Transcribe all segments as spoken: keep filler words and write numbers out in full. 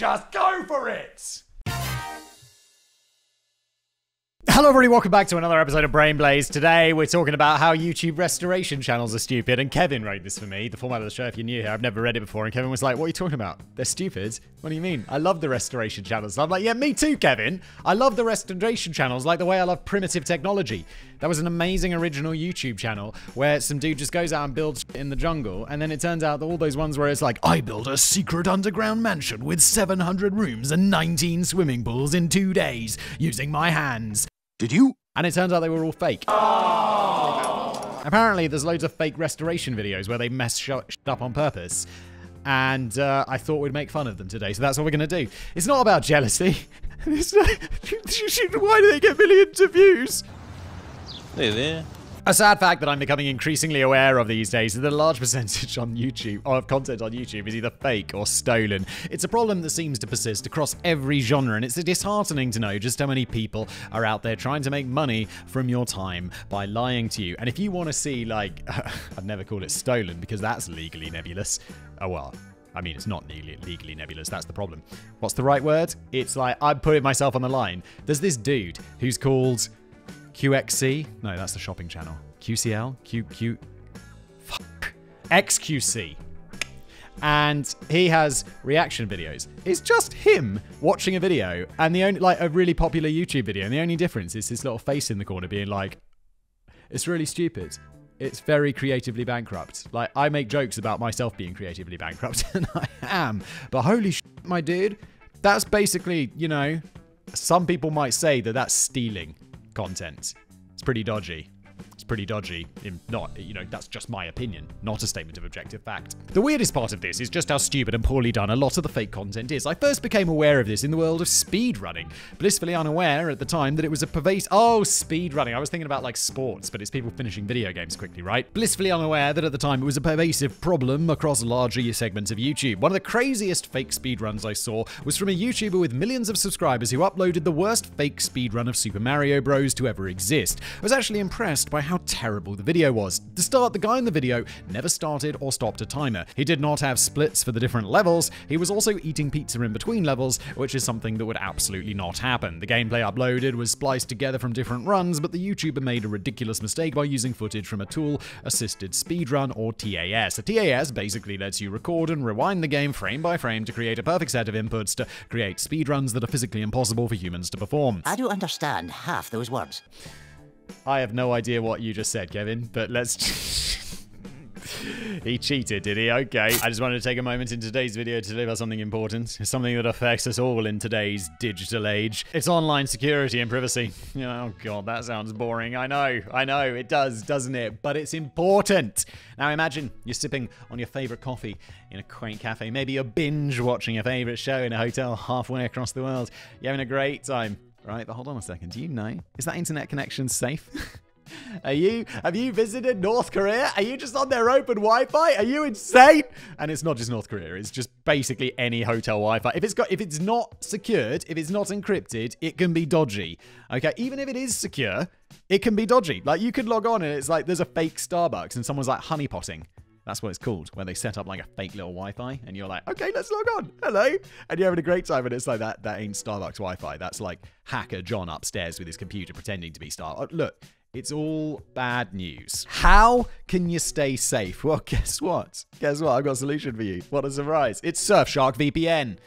Just go for it! Hello everybody, welcome back to another episode of Brain Blaze. Today we're talking about how YouTube restoration channels are stupid, and Kevin wrote this for me, the format of the show if you're new here. I've never read it before, and Kevin was like, what are you talking about? They're stupid? What do you mean? I love the restoration channels. And I'm like, yeah, me too, Kevin. I love the restoration channels like the way I love Primitive Technology. That was an amazing original YouTube channel where some dude just goes out and builds in the jungle, and then it turns out that all those ones where it's like, I build a secret underground mansion with seven hundred rooms and nineteen swimming pools in two days using my hands. Did you? And it turns out they were all fake. Oh. Apparently, there's loads of fake restoration videos where they mess shit up on purpose. And uh, I thought we'd make fun of them today, so that's what we're going to do. It's not about jealousy. It's not, why do they get millions of views? Hey there. A sad fact that I'm becoming increasingly aware of these days is that a large percentage on YouTube, of content on YouTube is either fake or stolen. It's a problem that seems to persist across every genre, and it's disheartening to know just how many people are out there trying to make money from your time by lying to you. And if you want to see, like, I'd never call it stolen because that's legally nebulous. Oh well. I mean, it's not legally nebulous, that's the problem. What's the right word? It's like, I'm putting myself on the line. There's this dude who's called Q X C? No, that's the shopping channel. Q C L? Q... Q... Fuck. X Q C. And he has reaction videos. It's just him watching a video, and the only, like, a really popular YouTube video, and the only difference is his little face in the corner being like, it's really stupid. It's very creatively bankrupt. Like, I make jokes about myself being creatively bankrupt, and I am. But holy shit, my dude, that's basically, you know, some people might say that that's stealing content. It's pretty dodgy. It's pretty dodgy. In not, you know, that's just my opinion, not a statement of objective fact. The weirdest part of this is just how stupid and poorly done a lot of the fake content is. I first became aware of this in the world of speedrunning, blissfully unaware at the time that it was a pervasive... Oh, speedrunning. I was thinking about, like, sports, but it's people finishing video games quickly, right? Blissfully unaware that at the time it was a pervasive problem across larger segments of YouTube. One of the craziest fake speedruns I saw was from a YouTuber with millions of subscribers who uploaded the worst fake speedrun of Super Mario Bros to ever exist. I was actually impressed by how terrible the video was. To start, the guy in the video never started or stopped a timer. He did not have splits for the different levels. He was also eating pizza in between levels, which is something that would absolutely not happen. The gameplay uploaded was spliced together from different runs, but the YouTuber made a ridiculous mistake by using footage from a tool, Assisted Speedrun, or T A S. A T A S basically lets you record and rewind the game frame by frame to create a perfect set of inputs to create speedruns that are physically impossible for humans to perform. I don't understand half those words. I have no idea what you just said, Kevin, but let's... He cheated, did he? Okay. I just wanted to take a moment in today's video to deliver something important. It's something that affects us all in today's digital age. It's online security and privacy. Oh god, that sounds boring. I know, I know, it does, doesn't it? But it's important. Now imagine you're sipping on your favorite coffee in a quaint cafe. Maybe you're binge watching your favorite show in a hotel halfway across the world. You're having a great time. Right, but hold on a second. Do you know? Is that internet connection safe? Are you? Have you visited North Korea? Are you just on their open Wi-Fi? Are you insane? And it's not just North Korea. It's just basically any hotel Wi-Fi. If it's got, if it's not secured, if it's not encrypted, it can be dodgy. Okay, even if it is secure, it can be dodgy. Like, you could log on and it's like there's a fake Starbucks and someone's like honeypotting. That's what it's called, where they set up like a fake little Wi-Fi and you're like, okay, let's log on. Hello. And you're having a great time and it's like, that that ain't Starbucks Wi-Fi. That's like hacker John upstairs with his computer pretending to be Starbucks. Look, it's all bad news. How can you stay safe? Well, guess what? Guess what? I've got a solution for you. What a surprise. It's Surfshark V P N.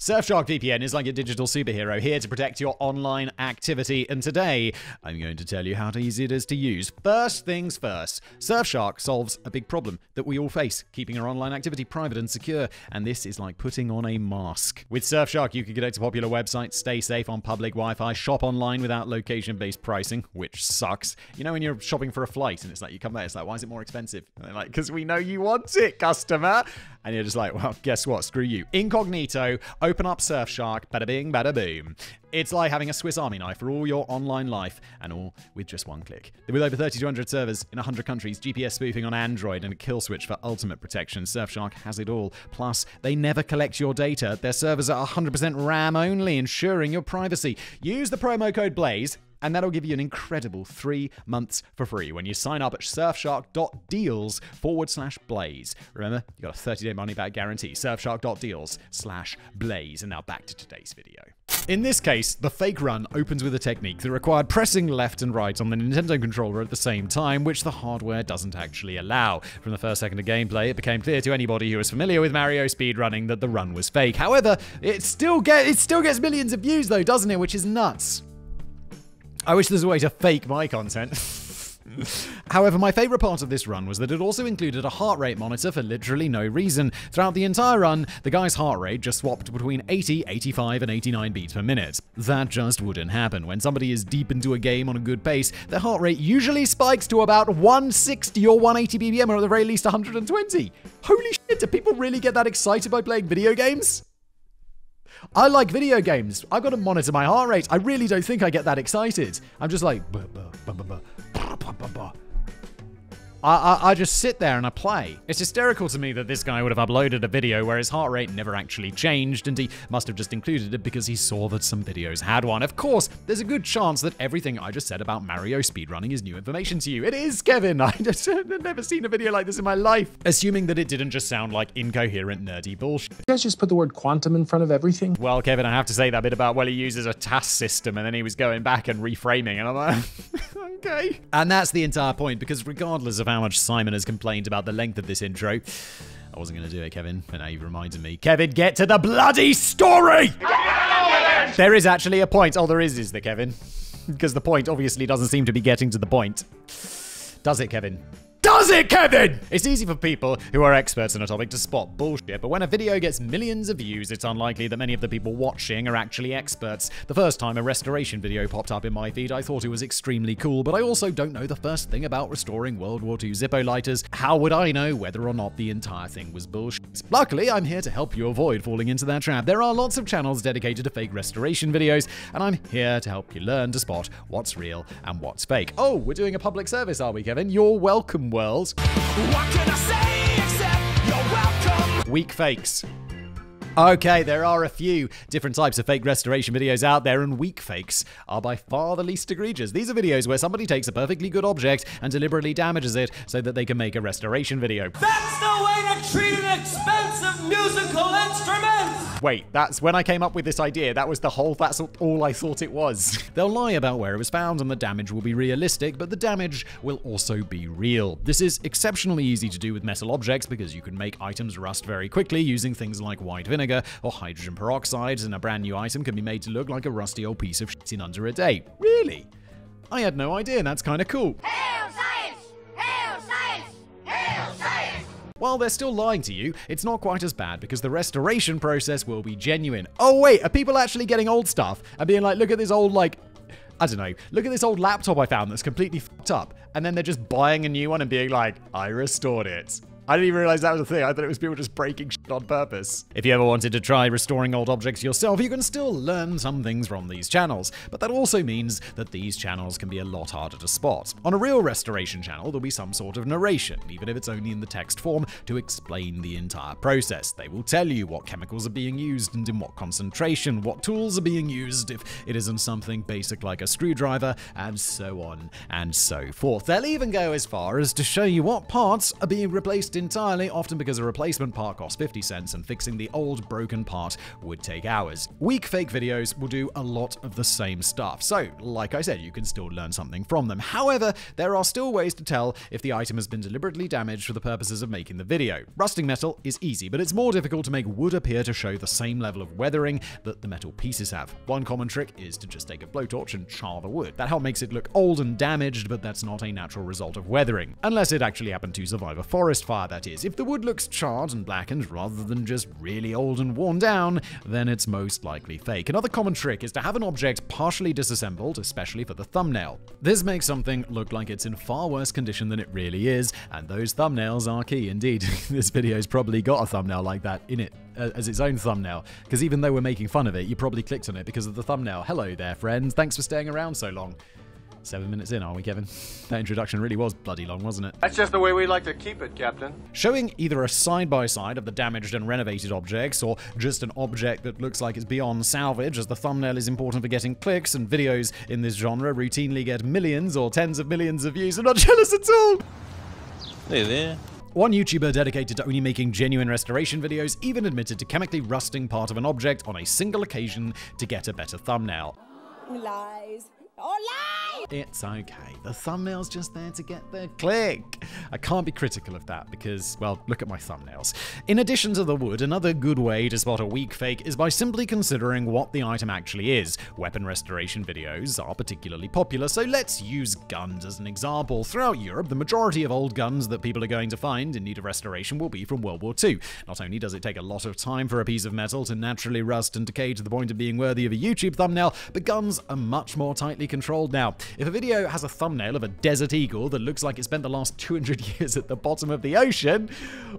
Surfshark V P N is like a digital superhero here to protect your online activity, and today I'm going to tell you how easy it is to use. First things first, Surfshark solves a big problem that we all face, keeping our online activity private and secure, and this is like putting on a mask. With Surfshark, you can connect to popular websites, stay safe on public Wi-Fi, shop online without location-based pricing, which sucks. You know when you're shopping for a flight and it's like, you come back, it's like, why is it more expensive? And they're like, because we know you want it, customer. And you're just like, well, guess what? Screw you. Incognito. Open up Surfshark, bada bing, bada boom. It's like having a Swiss Army knife for all your online life, and all with just one click. With over three thousand two hundred servers in one hundred countries, G P S spoofing on Android, and a kill switch for ultimate protection, Surfshark has it all. Plus, they never collect your data. Their servers are one hundred percent RAM only, ensuring your privacy. Use the promo code BLAZE and that'll give you an incredible three months for free when you sign up at surfshark.deals forward slash blaze. Remember, you've got a thirty day money back guarantee, surfshark.deals slash blaze. And now back to today's video. In this case, the fake run opens with a technique that required pressing left and right on the Nintendo controller at the same time, which the hardware doesn't actually allow. From the first second of gameplay, it became clear to anybody who was familiar with Mario speedrunning that the run was fake. However, it still, get, it still gets millions of views though, doesn't it? Which is nuts. I wish there was a way to fake my content. However, my favourite part of this run was that it also included a heart rate monitor for literally no reason. Throughout the entire run, the guy's heart rate just swapped between eighty, eighty-five, and eighty-nine beats per minute. That just wouldn't happen. When somebody is deep into a game on a good pace, their heart rate usually spikes to about one sixty or one eighty B P M, or at the very least one twenty. Holy shit, do people really get that excited by playing video games? I like video games. I've got to monitor my heart rate. I really don't think I get that excited. I'm just like... Buh, buh, buh, buh, buh. I, I, I just sit there and I play. It's hysterical to me that this guy would have uploaded a video where his heart rate never actually changed, and he must have just included it because he saw that some videos had one. Of course, there's a good chance that everything I just said about Mario speedrunning is new information to you. It is, Kevin. I just, I've never seen a video like this in my life. Assuming that it didn't just sound like incoherent nerdy bullshit. You guys just put the word quantum in front of everything? Well, Kevin, I have to say that bit about, well, he uses a T A S system, and then he was going back and reframing, and I'm like, okay. And that's the entire point, because regardless of how much Simon has complained about the length of this intro, I wasn't going to do it, Kevin, but now you've reminded me. Kevin, get to the bloody story! There is actually a point. Oh, there is, is there, Kevin? Because the point obviously doesn't seem to be getting to the point. Does it, Kevin? Does it, Kevin? It's easy for people who are experts in a topic to spot bullshit, but when a video gets millions of views, it's unlikely that many of the people watching are actually experts. The first time a restoration video popped up in my feed, I thought it was extremely cool, but I also don't know the first thing about restoring World War Two Zippo lighters. How would I know whether or not the entire thing was bullshit? Luckily, I'm here to help you avoid falling into that trap. There are lots of channels dedicated to fake restoration videos, and I'm here to help you learn to spot what's real and what's fake. Oh, we're doing a public service, are we, Kevin? You're welcome, world. What can I say except you're welcome? Weak fakes. Okay, there are a few different types of fake restoration videos out there, and weak fakes are by far the least egregious. These are videos where somebody takes a perfectly good object and deliberately damages it so that they can make a restoration video. That's the way to treat an expensive musical instrument! Wait, that's when I came up with this idea. That was the whole, that's all I thought it was. They'll lie about where it was found, and the damage will be realistic, but the damage will also be real. This is exceptionally easy to do with metal objects because you can make items rust very quickly using things like white vinegar or hydrogen peroxide, and a brand new item can be made to look like a rusty old piece of shit in under a day. Really? I had no idea, and that's kind of cool. Hail science! Hail science! Hail science! While they're still lying to you, it's not quite as bad because the restoration process will be genuine. Oh wait, are people actually getting old stuff and being like, look at this old, like, I don't know, look at this old laptop I found that's completely fucked up, and then they're just buying a new one and being like, I restored it. I didn't even realize that was a thing. I thought it was people just breaking shit on purpose. If you ever wanted to try restoring old objects yourself, you can still learn some things from these channels, but that also means that these channels can be a lot harder to spot. On a real restoration channel, there'll be some sort of narration, even if it's only in the text form, to explain the entire process. They will tell you what chemicals are being used and in what concentration, what tools are being used if it isn't something basic like a screwdriver, and so on and so forth. They'll even go as far as to show you what parts are being replaced entirely, often because a replacement part costs fifty cents and fixing the old broken part would take hours. Weak fake videos will do a lot of the same stuff, so like I said, you can still learn something from them. However, there are still ways to tell if the item has been deliberately damaged for the purposes of making the video. Rusting metal is easy, but it's more difficult to make wood appear to show the same level of weathering that the metal pieces have. One common trick is to just take a blowtorch and char the wood. That help makes it look old and damaged, but that's not a natural result of weathering, unless it actually happened to survive a forest fire. That is, if the wood looks charred and blackened rather than just really old and worn down, then it's most likely fake. Another common trick is to have an object partially disassembled, especially for the thumbnail. This makes something look like it's in far worse condition than it really is, and those thumbnails are key indeed. This video's probably got a thumbnail like that in it, as its own thumbnail, because even though we're making fun of it, you probably clicked on it because of the thumbnail. Hello there, friends. Thanks for staying around so long. Seven minutes in, aren't we, Kevin? That introduction really was bloody long, wasn't it? That's just the way we like to keep it, Captain. Showing either a side-by-side of the damaged and renovated objects, or just an object that looks like it's beyond salvage, as the thumbnail is important for getting clicks, and videos in this genre routinely get millions or tens of millions of views. I'm not jealous at all! Hey there. One YouTuber dedicated to only making genuine restoration videos even admitted to chemically rusting part of an object on a single occasion to get a better thumbnail. Lies. Oh, lies! It's okay. The thumbnail's just there to get the click. I can't be critical of that because, well, look at my thumbnails. In addition to the wood, another good way to spot a weak fake is by simply considering what the item actually is. Weapon restoration videos are particularly popular, so let's use guns as an example. Throughout Europe, the majority of old guns that people are going to find in need of restoration will be from World War Two. Not only does it take a lot of time for a piece of metal to naturally rust and decay to the point of being worthy of a YouTube thumbnail, but guns are much more tightly controlled now. If a video has a thumbnail of a Desert Eagle that looks like it spent the last two hundred years at the bottom of the ocean,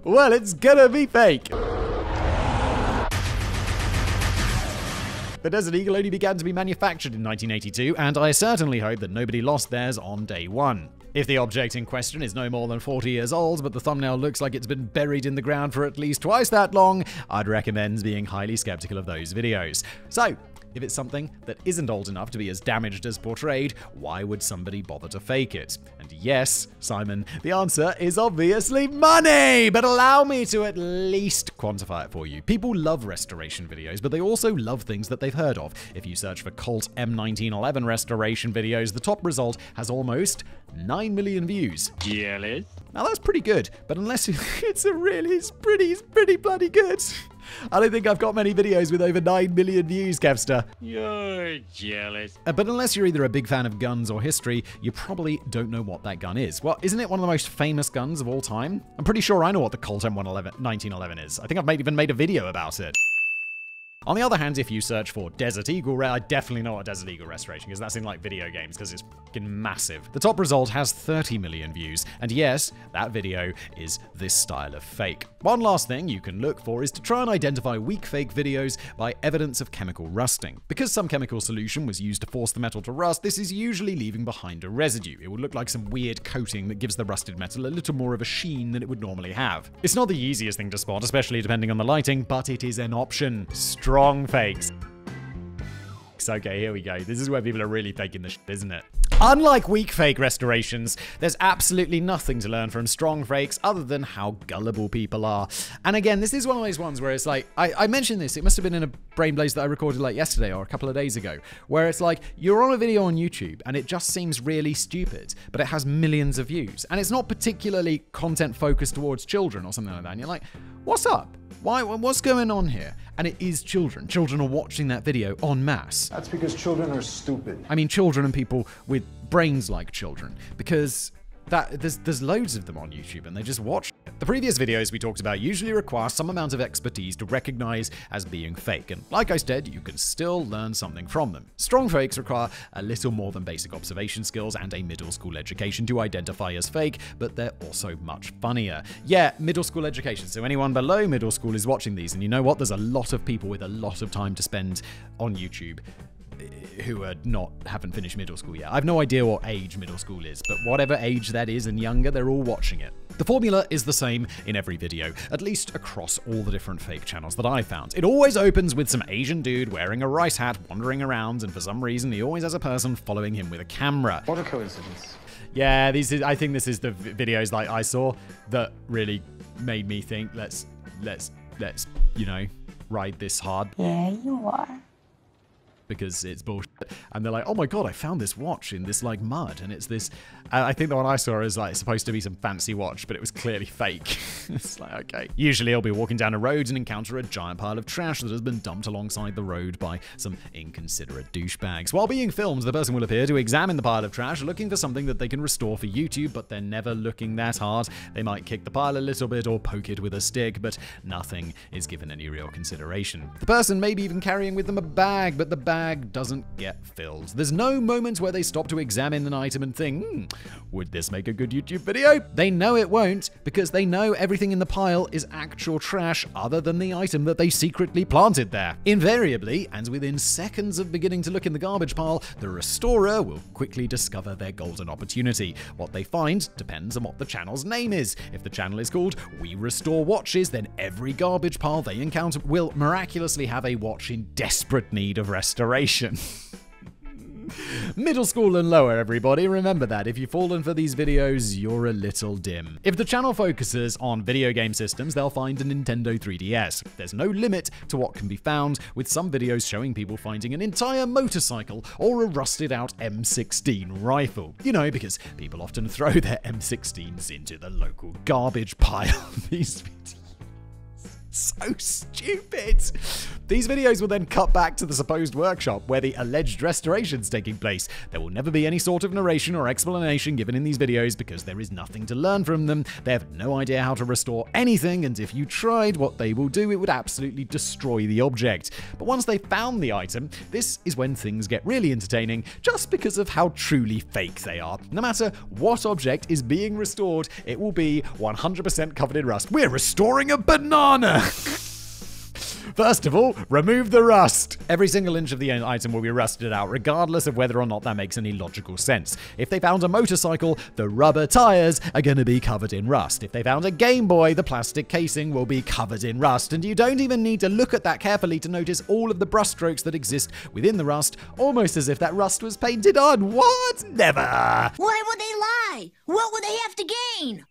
well, it's gonna be fake. The Desert Eagle only began to be manufactured in nineteen eighty-two, and I certainly hope that nobody lost theirs on day one. If the object in question is no more than forty years old, but the thumbnail looks like it's been buried in the ground for at least twice that long, I'd recommend being highly skeptical of those videos. So, if it's something that isn't old enough to be as damaged as portrayed, why would somebody bother to fake it? And yes, Simon, the answer is obviously money! But allow me to at least quantify it for you. People love restoration videos, but they also love things that they've heard of. If you search for Colt M nineteen eleven restoration videos, the top result has almost nine million views. Jealous? Now that's pretty good, but unless it's a really, it's pretty, it's pretty bloody good. I don't think I've got many videos with over nine million views, Kevster. You're jealous. Uh, but unless you're either a big fan of guns or history, you probably don't know what that gun is. Well, isn't it one of the most famous guns of all time? I'm pretty sure I know what the Colt M nineteen eleven is. I think I've made, even made a video about it. On the other hand, if you search for Desert Eagle, I definitely know what Desert Eagle restoration is, because that's in like video games, because it's fucking massive. The top result has thirty million views, and yes, that video is this style of fake. One last thing you can look for is to try and identify weak fake videos by evidence of chemical rusting. Because some chemical solution was used to force the metal to rust, this is usually leaving behind a residue. It would look like some weird coating that gives the rusted metal a little more of a sheen than it would normally have. It's not the easiest thing to spot, especially depending on the lighting, but it is an option. Strong fakes. Okay, here we go. This is where people are really faking the shit, isn't it? Unlike weak fake restorations, there's absolutely nothing to learn from strong fakes other than how gullible people are. And again, this is one of those ones where it's like, I, I mentioned this, it must have been in a Brain Blaze that I recorded like yesterday or a couple of days ago, where it's like, you're on a video on YouTube and it just seems really stupid, but it has millions of views. And it's not particularly content focused towards children or something like that. And you're like, what's up? Why, what's going on here? And it is children. Children are watching that video en masse. That's because children are stupid. I mean, children and people with brains like children, because that there's, there's loads of them on YouTube and they just watch it. The previous videos we talked about usually require some amount of expertise to recognize as being fake, and like I said, you can still learn something from them. Strong fakes require a little more than basic observation skills and a middle school education to identify as fake, but they're also much funnier. Yeah, middle school education, so anyone below middle school is watching these, and you know what? There's a lot of people with a lot of time to spend on YouTube who are not haven't finished middle school yet. I've no idea what age middle school is, but whatever age that is and younger, they're all watching it. The formula is the same in every video, at least across all the different fake channels that I found. It always opens with some Asian dude wearing a rice hat wandering around, and for some reason he always has a person following him with a camera. What a coincidence. Yeah, these is, I think this is the videos like I saw that really made me think, let's let's let's, you know, ride this hard. Yeah, you are. Because it's bullshit. And they're like, oh my God, I found this watch in this like mud. And it's this, I think the one I saw is like supposed to be some fancy watch, but it was clearly fake. It's like, okay. Usually I'll be walking down a road and encounter a giant pile of trash that has been dumped alongside the road by some inconsiderate douchebags. While being filmed, the person will appear to examine the pile of trash, looking for something that they can restore for YouTube, but they're never looking that hard. They might kick the pile a little bit or poke it with a stick, but nothing is given any real consideration. The person may be even carrying with them a bag, but the bag bag doesn't get filled. There's no moments where they stop to examine an item and think, hmm, would this make a good YouTube video? They know it won't, because they know everything in the pile is actual trash other than the item that they secretly planted there. Invariably, and within seconds of beginning to look in the garbage pile, the restorer will quickly discover their golden opportunity. What they find depends on what the channel's name is. If the channel is called We Restore Watches, then every garbage pile they encounter will miraculously have a watch in desperate need of restoration. Middle school and lower, everybody. Remember that. If you've fallen for these videos, you're a little dim. If the channel focuses on video game systems, they'll find a Nintendo three D S. There's no limit to what can be found, with some videos showing people finding an entire motorcycle or a rusted out M sixteen rifle. You know, because people often throw their M sixteens into the local garbage pile. These videos. So stupid! These videos will then cut back to the supposed workshop where the alleged restoration is taking place. There will never be any sort of narration or explanation given in these videos because there is nothing to learn from them. They have no idea how to restore anything, and if you tried what they will do, it would absolutely destroy the object. But once they found the item, this is when things get really entertaining, just because of how truly fake they are. No matter what object is being restored, it will be one hundred percent covered in rust. We're restoring a banana! First of all, remove the rust. Every single inch of the item will be rusted out, regardless of whether or not that makes any logical sense. If they found a motorcycle, the rubber tires are going to be covered in rust. If they found a Game Boy, the plastic casing will be covered in rust. And you don't even need to look at that carefully to notice all of the brush strokes that exist within the rust, almost as if that rust was painted on. What? Never! Why would they lie? What would they have to gain?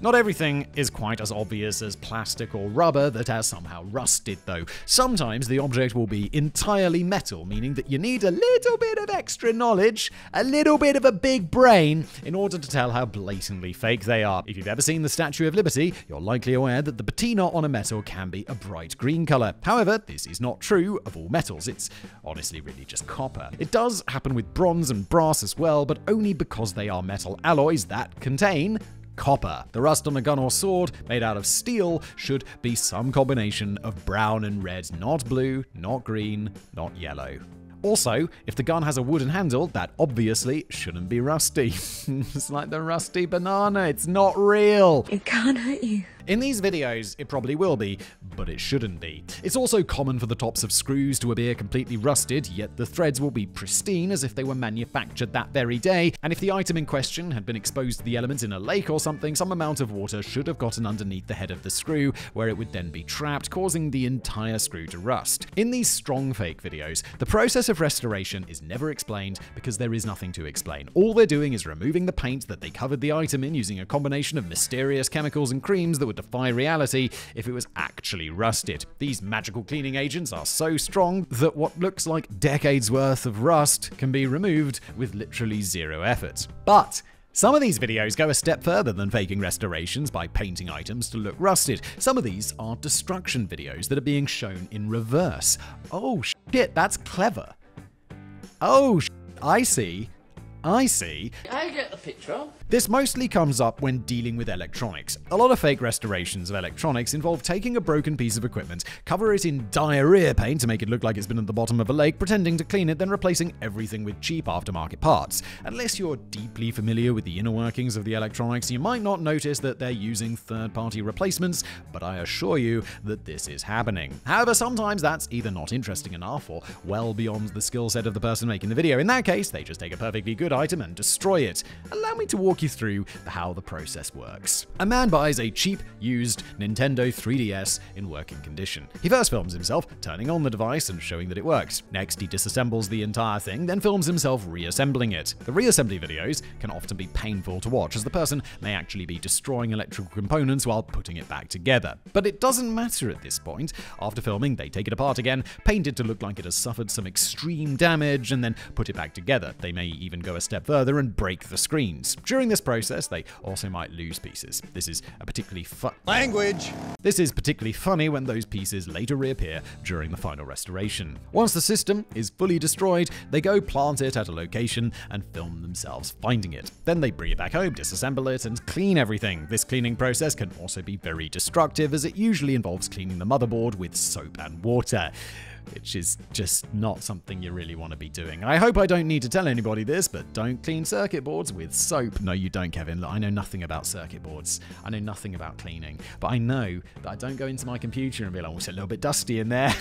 Not everything is quite as obvious as plastic or rubber that has somehow rusted, though. Sometimes the object will be entirely metal, meaning that you need a little bit of extra knowledge, a little bit of a big brain, in order to tell how blatantly fake they are. If you've ever seen the Statue of Liberty, you're likely aware that the patina on a metal can be a bright green color. However, this is not true of all metals. It's honestly really just copper. It does happen with bronze and brass as well, but only because they are metal alloys that contain copper. The rust on a gun or sword made out of steel should be some combination of brown and red, not blue, not green, not yellow. Also, if the gun has a wooden handle, that obviously shouldn't be rusty. It's like the rusty banana, it's not real. It can't hurt you. In these videos, it probably will be, but it shouldn't be. It's also common for the tops of screws to appear completely rusted, yet the threads will be pristine as if they were manufactured that very day, and if the item in question had been exposed to the elements in a lake or something, some amount of water should have gotten underneath the head of the screw, where it would then be trapped, causing the entire screw to rust. In these strong fake videos, the process of restoration is never explained because there is nothing to explain. All they're doing is removing the paint that they covered the item in using a combination of mysterious chemicals and creams that would defy reality if it was actually rusted. These magical cleaning agents are so strong that what looks like decades worth of rust can be removed with literally zero effort. But some of these videos go a step further than faking restorations by painting items to look rusted. Some of these are destruction videos that are being shown in reverse. Oh shit, that's clever. Oh shit, I see. I see. I get the picture. This mostly comes up when dealing with electronics. A lot of fake restorations of electronics involve taking a broken piece of equipment, cover it in diarrhea paint to make it look like it's been at the bottom of a lake, pretending to clean it, then replacing everything with cheap aftermarket parts. Unless you're deeply familiar with the inner workings of the electronics, you might not notice that they're using third-party replacements, but I assure you that this is happening. However, sometimes that's either not interesting enough or well beyond the skill set of the person making the video. In that case, they just take a perfectly good item and destroy it. Allow me to walk you through how the process works. A man buys a cheap, used Nintendo three D S in working condition. He first films himself turning on the device and showing that it works. Next, he disassembles the entire thing, then films himself reassembling it. The reassembly videos can often be painful to watch, as the person may actually be destroying electrical components while putting it back together. But it doesn't matter at this point. After filming, they take it apart again, paint it to look like it has suffered some extreme damage, and then put it back together. They may even go a step further and break the screens. During this process, they also might lose pieces. This is a particularly fu- Language! This is particularly funny when those pieces later reappear during the final restoration. Once the system is fully destroyed, they go plant it at a location and film themselves finding it. Then they bring it back home, disassemble it, and clean everything. This cleaning process can also be very destructive, as it usually involves cleaning the motherboard with soap and water. which is just not something you really want to be doing. I hope I don't need to tell anybody this, but don't clean circuit boards with soap. No, you don't, Kevin. Look, I know nothing about circuit boards. I know nothing about cleaning, but I know that I don't go into my computer and be like, oh, it's a little bit dusty in there.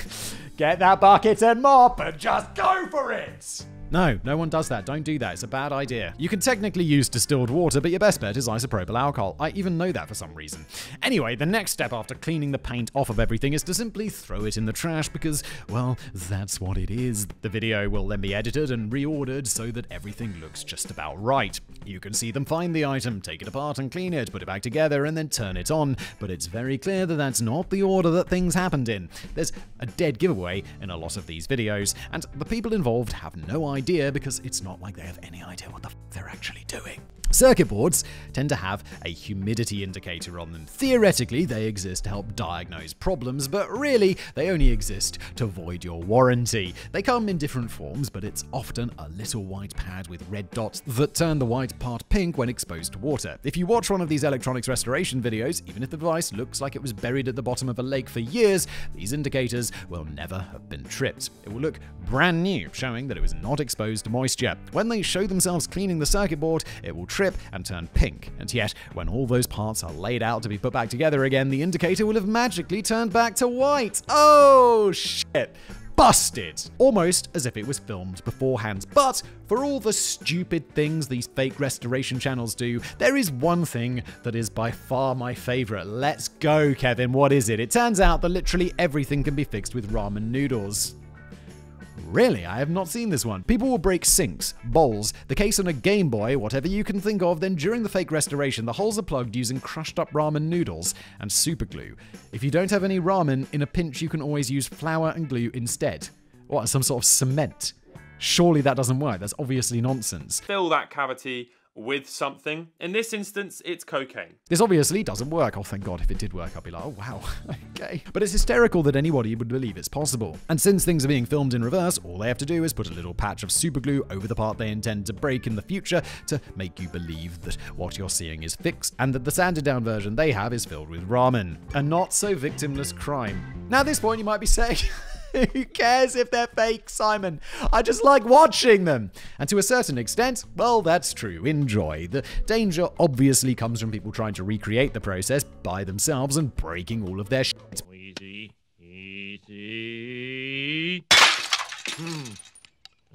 Get that bucket and mop and just go for it. No, no one does that. Don't do that. It's a bad idea. You can technically use distilled water, but your best bet is isopropyl alcohol. I even know that for some reason. Anyway, the next step after cleaning the paint off of everything is to simply throw it in the trash because, well, that's what it is. The video will then be edited and reordered so that everything looks just about right. You can see them find the item, take it apart and clean it, put it back together and then turn it on, but it's very clear that that's not the order that things happened in. There's a dead giveaway in a lot of these videos, and the people involved have no idea idea because it's not like they have any idea what the f they're actually doing. Circuit boards tend to have a humidity indicator on them. Theoretically, they exist to help diagnose problems, but really, they only exist to void your warranty. They come in different forms, but it's often a little white pad with red dots that turn the white part pink when exposed to water. If you watch one of these electronics restoration videos, even if the device looks like it was buried at the bottom of a lake for years, these indicators will never have been tripped. It will look brand new, showing that it was not exposed to moisture. When they show themselves cleaning the circuit board, it will trip and turn pink, and yet when all those parts are laid out to be put back together again, the indicator will have magically turned back to white. Oh shit. Busted! Almost as if it was filmed beforehand. But for all the stupid things these fake restoration channels do, there is one thing that is by far my favorite. Let's go, Kevin. What is it? It turns out that literally everything can be fixed with ramen noodles. Really? I have not seen this one. People will break sinks, bowls, the case on a Game Boy, whatever you can think of, then during the fake restoration, the holes are plugged using crushed up ramen noodles and super glue. If you don't have any ramen, in a pinch you can always use flour and glue instead. What, some sort of cement? Surely that doesn't work, that's obviously nonsense. Fill that cavity with something. In this instance, it's cocaine. This obviously doesn't work. Oh, thank God. If it did work, I'd be like, oh, wow, okay. But it's hysterical that anybody would believe it's possible. And since things are being filmed in reverse, all they have to do is put a little patch of super glue over the part they intend to break in the future to make you believe that what you're seeing is fixed and that the sanded down version they have is filled with ramen. A not so victimless crime. Now, at this point, you might be saying, who cares if they're fake, Simon? I just like watching them. And to a certain extent, well, that's true. Enjoy. The danger obviously comes from people trying to recreate the process by themselves and breaking all of their shit. Easy, easy.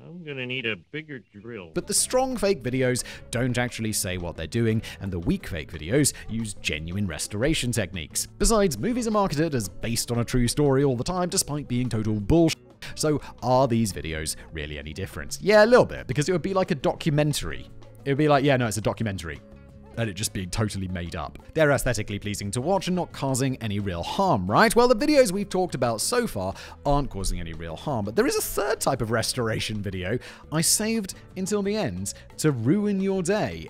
I'm gonna need a bigger drill. But the strong fake videos don't actually say what they're doing, and the weak fake videos use genuine restoration techniques. Besides, movies are marketed as based on a true story all the time, despite being total bullshit. So are these videos really any different? Yeah, a little bit, because it would be like a documentary. It would be like, yeah, no, it's a documentary. And it just being totally made up. They're aesthetically pleasing to watch and not causing any real harm, right? Well, the videos we've talked about so far aren't causing any real harm, but there is a third type of restoration video I saved until the end to ruin your day.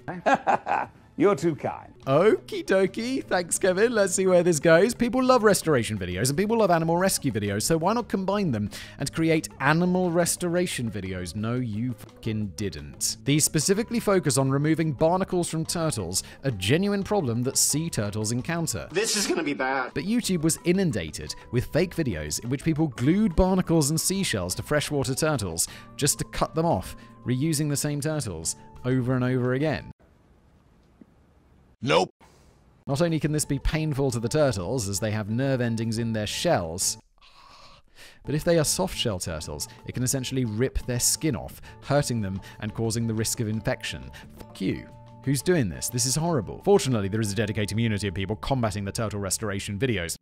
You're too kind. Okie dokie. Thanks, Kevin. Let's see where this goes. People love restoration videos and people love animal rescue videos, so why not combine them and create animal restoration videos? No, you fucking didn't. These specifically focus on removing barnacles from turtles, a genuine problem that sea turtles encounter. This is gonna be bad. But YouTube was inundated with fake videos in which people glued barnacles and seashells to freshwater turtles just to cut them off, reusing the same turtles over and over again. Nope. Not only can this be painful to the turtles, as they have nerve endings in their shells, but if they are soft-shell turtles, it can essentially rip their skin off, hurting them and causing the risk of infection. Fuck you. Who's doing this? This is horrible. Fortunately, there is a dedicated community of people combating the turtle restoration videos.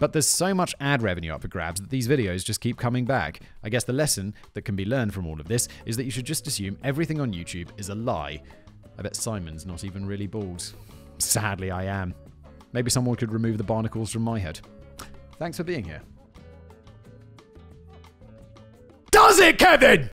But there's so much ad revenue up for grabs that these videos just keep coming back. I guess the lesson that can be learned from all of this is that you should just assume everything on YouTube is a lie. I bet Simon's not even really bald. Sadly, I am. Maybe someone could remove the barnacles from my head. Thanks for being here. Does it, Kevin?